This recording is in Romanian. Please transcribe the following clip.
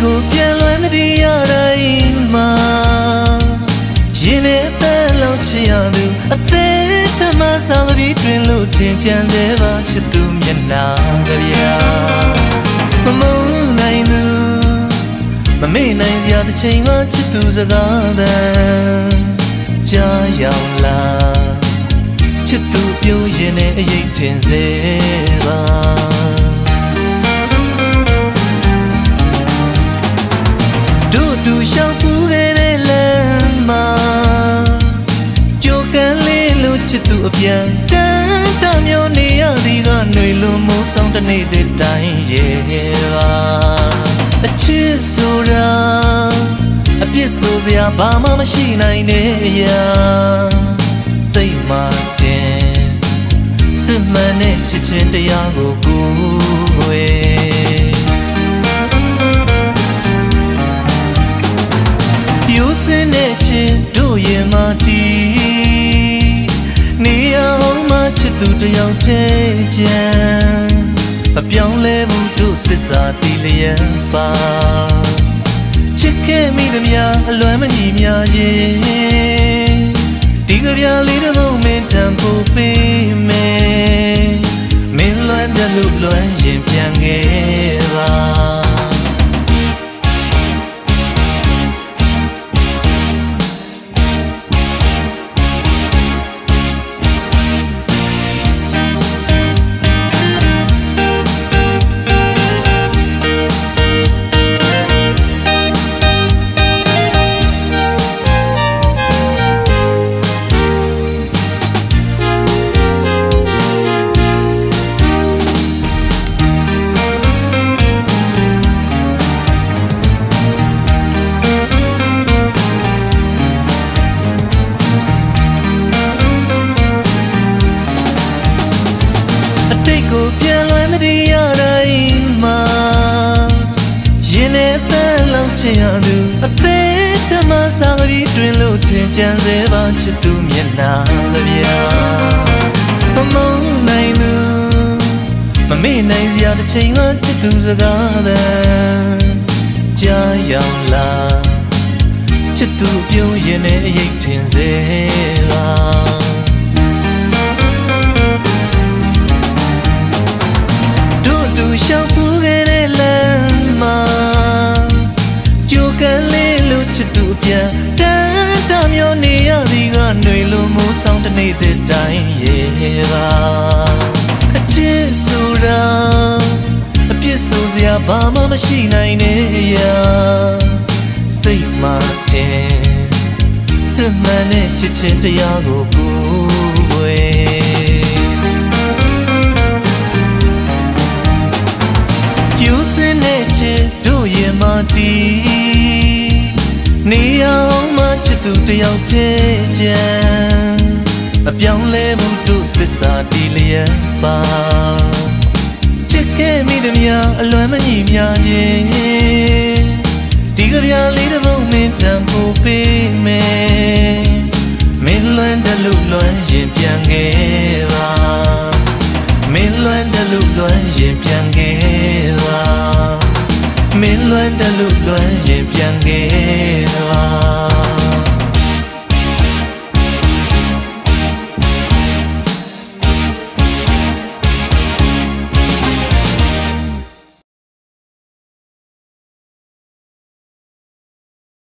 cu kelani ma jine ta lo chiadu ate tama sauri twin lu tin chan de ba chitu myana da bia mamon nai nu mame nai ya de chain wa chitu saga da ja yau la chitu pyu yin ne ayai tin se ba tu shau pu gere lan ma jo kan le lu chit tu apyan tan ta myo ne ya di ga nui lu mo saung ta nei de tai ye ba a chit so ra a pit so sia ba ma ma shi nai ne ya sai ma tin sit man ne chit chin taya go ku we ne chit do ye ma ti ni ya ho ma chit tu ta yaw te chan a pyaung le bu do tissa ti lian pa chit ke mi da mya a lwan ma ni mya yin ti ga bya le da mo min tan po pe me min lwan da lu lwan yin pyan ge ba Min luân đã lụt luân dịp chẳng ghê hoa.